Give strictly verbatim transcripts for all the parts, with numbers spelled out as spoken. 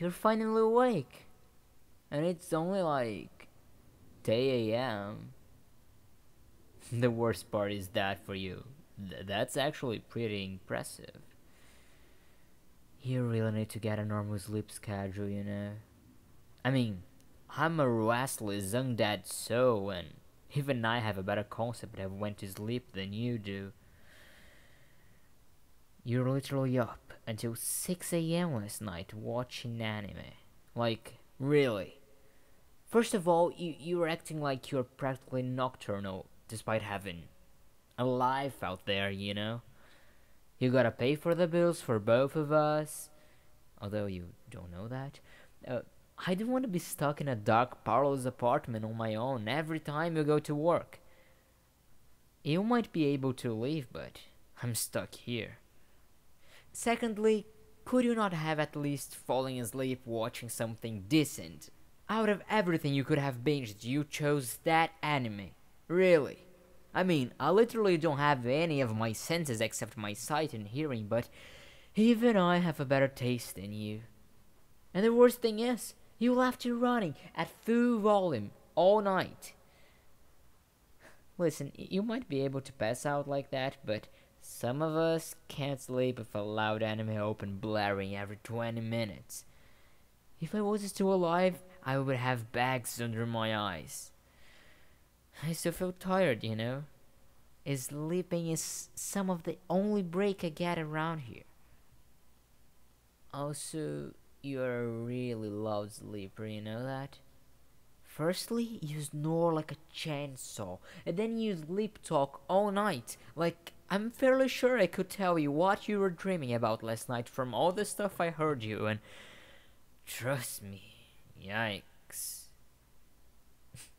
You're finally awake, and it's only like ten A M The worst part is that for you, Th that's actually pretty impressive. You really need to get a normal sleep schedule, you know. I mean, I'm a restless young dad, so and even I have a better concept of when to sleep than you do. You're literally up until six A M last night watching anime. Like, really? First of all, you, you're acting like you're practically nocturnal, despite having a life out there, you know? You gotta pay for the bills for both of us. Although you don't know that. Uh, I don't want to be stuck in a dark, parlous apartment on my own every time you go to work. You might be able to leave, but I'm stuck here. Secondly, could you not have at least fallen asleep watching something decent? Out of everything you could have binged, you chose that anime. Really? I mean, I literally don't have any of my senses except my sight and hearing, but even I have a better taste than you. And the worst thing is, you left you running at full volume all night. Listen, you might be able to pass out like that, but some of us can't sleep if a loud anime open blaring every twenty minutes. If I was still alive, I would have bags under my eyes. I still feel tired, you know. Sleeping is some of the only break I get around here. Also, you're a really loud sleeper, you know that? Firstly, you snore like a chainsaw, and then you sleep talk all night. Like, I'm fairly sure I could tell you what you were dreaming about last night from all the stuff I heard you, and trust me, yikes.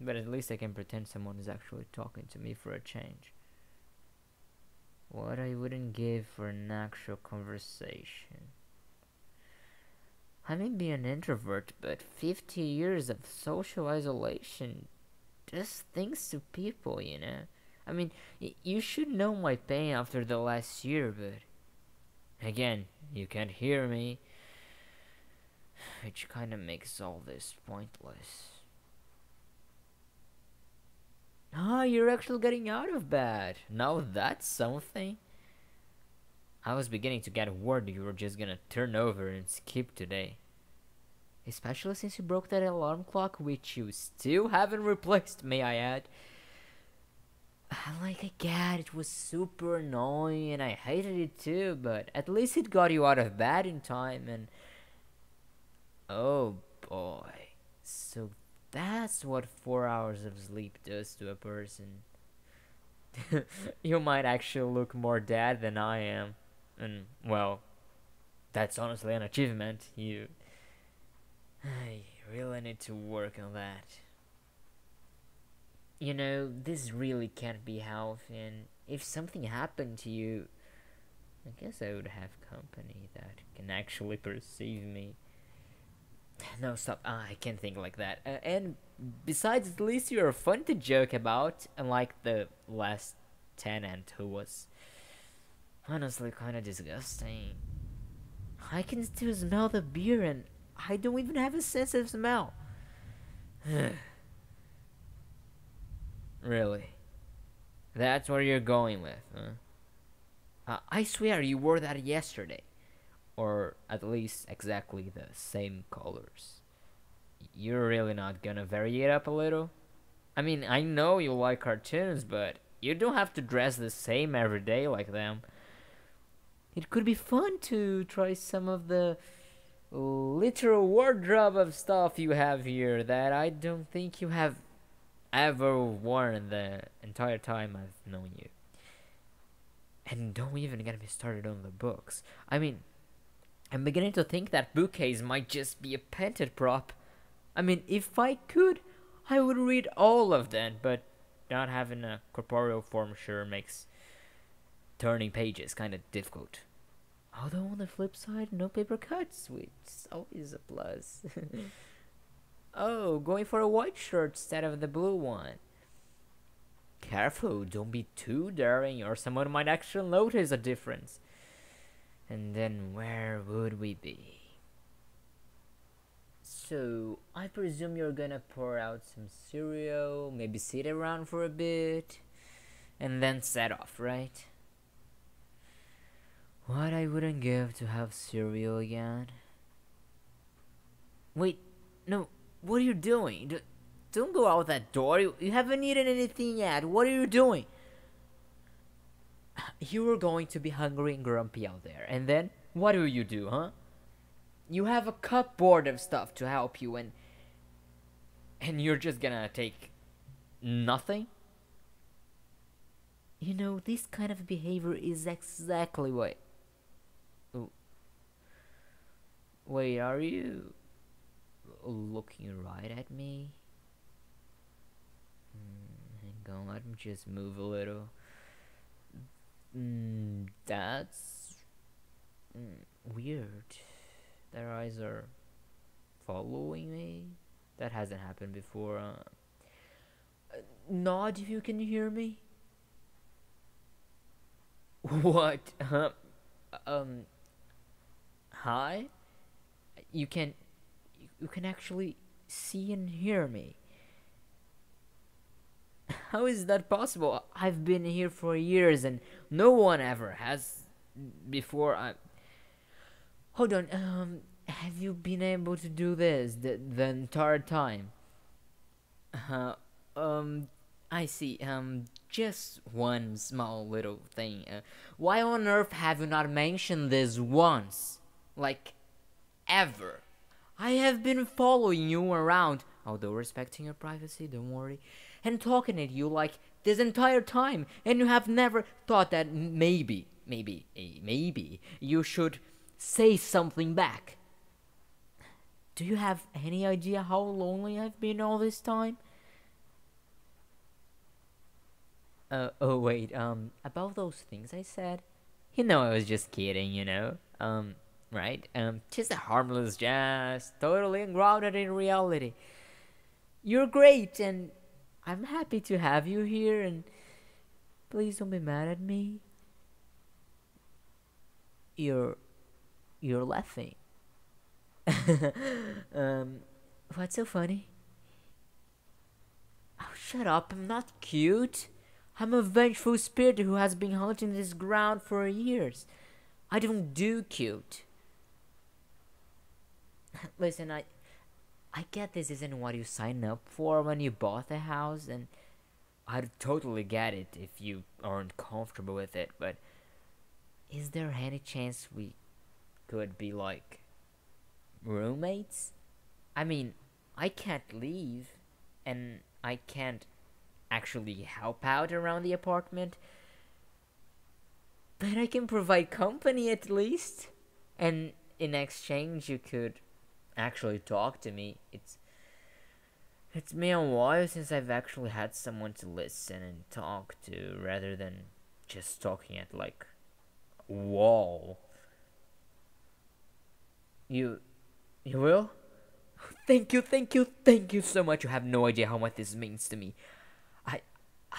But at least I can pretend someone is actually talking to me for a change. What I wouldn't give for an actual conversation. I may be an introvert, but fifty years of social isolation does things to people, you know? I mean, y you should know my pain after the last year, but again, you can't hear me, which kinda makes all this pointless. Ah, you're actually getting out of bed. Now that's something. I was beginning to get worried you were just gonna turn over and skip today. Especially since you broke that alarm clock, which you still haven't replaced, may I add. Like, I get it was super annoying and I hated it too, but at least it got you out of bed in time and... Oh boy, so that's what four hours of sleep does to a person. You might actually look more dead than I am. And, well, that's honestly an achievement. You... I really need to work on that. You know, this really can't be healthy, and if something happened to you, I guess I would have company that can actually perceive me. No, stop. Ah, I can't think like that. Uh, and besides, at least you're fun to joke about, unlike the last tenant who was honestly kinda disgusting. I can still smell the beer and I don't even have a sense of smell. Really? That's where you're going with, huh? Uh, I swear you wore that yesterday. Or at least exactly the same colors. You're really not gonna vary it up a little? I mean, I know you like cartoons, but you don't have to dress the same every day like them. It could be fun to try some of the literal wardrobe of stuff you have here that I don't think you have ever worn the entire time I've known you. And don't even get me started on the books. I mean, I'm beginning to think that bookcase might just be a painted prop. I mean, if I could, I would read all of them, but not having a corporeal form sure makes turning pages kind of difficult. Although on the flip side, no paper cuts, which is always a plus. Oh, going for a white shirt instead of the blue one. Careful, don't be too daring or someone might actually notice a difference. And then where would we be? So I presume you're gonna pour out some cereal, maybe sit around for a bit, and then set off, right? What I wouldn't give to have cereal again. Wait, no, what are you doing? D- don't go out that door, you, you haven't eaten anything yet, what are you doing? You are going to be hungry and grumpy out there, and then, what do you do, huh? You have a cupboard of stuff to help you, and and you're just gonna take nothing? You know, this kind of behavior is exactly what... Ooh. Wait, are you looking right at me? Mm, hang on, let me just move a little. Mm, that's... Mm, weird. Their eyes are following me? That hasn't happened before. Uh, nod if you can hear me. What? Huh? Um. Hi? You can... You can actually see and hear me. How is that possible? I've been here for years and no one ever has before. I... Hold on, um, have you been able to do this the, the entire time? Uh, um, I see, um, just one small little thing. Uh, why on earth have you not mentioned this once? Like, ever? I have been following you around, although respecting your privacy, don't worry, and talking at you like this entire time, and you have never thought that maybe, maybe, maybe, you should... say something back. Do you have any idea how lonely I've been all this time? Uh, oh wait, um, about those things I said? You know I was just kidding, you know? Um, right? Um, just a harmless jest, totally grounded in reality. You're great, and I'm happy to have you here, and please don't be mad at me. You're... You're laughing. um, what's so funny? Oh, shut up, I'm not cute. I'm a vengeful spirit who has been haunting this ground for years. I don't do cute. Listen, I... I get this isn't what you signed up for when you bought the house, and... I'd totally get it if you aren't comfortable with it, but... Is there any chance we... could be like roommates? I mean, I can't leave and I can't actually help out around the apartment, but I can provide company at least, and in exchange you could actually talk to me. It's it's been a while since I've actually had someone to listen and talk to rather than just talking at like a wall. You... you will? Thank you, thank you, thank you so much. You have no idea how much this means to me. I...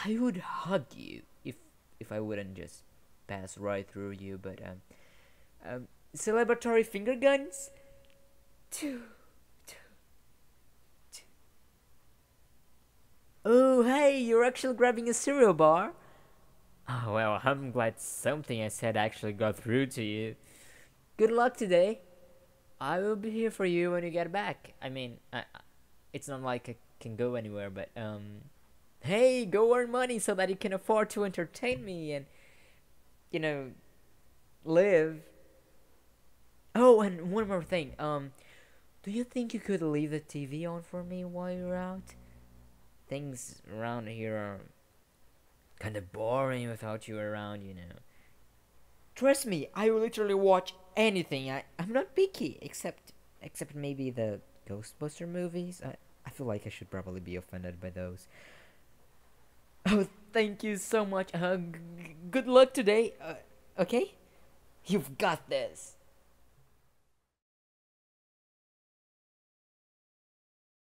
I would hug you if... if I wouldn't just pass right through you, but, um... Um... celebratory finger guns? Two... two... two... Oh, hey, you're actually grabbing a cereal bar? Oh, well, I'm glad something I said actually got through to you. Good luck today. I will be here for you when you get back. I mean, I, it's not like I can go anywhere, but, um... Hey, go earn money so that you can afford to entertain me and, you know, live. Oh, and one more thing. Um, do you think you could leave the T V on for me while you're out? Things around here are kind of boring without you around, you know. Trust me, I will literally watch anything. I, I'm not picky, except except maybe the Ghostbuster movies. I, I feel like I should probably be offended by those. Oh, thank you so much. Uh, g good luck today. Uh, okay? You've got this.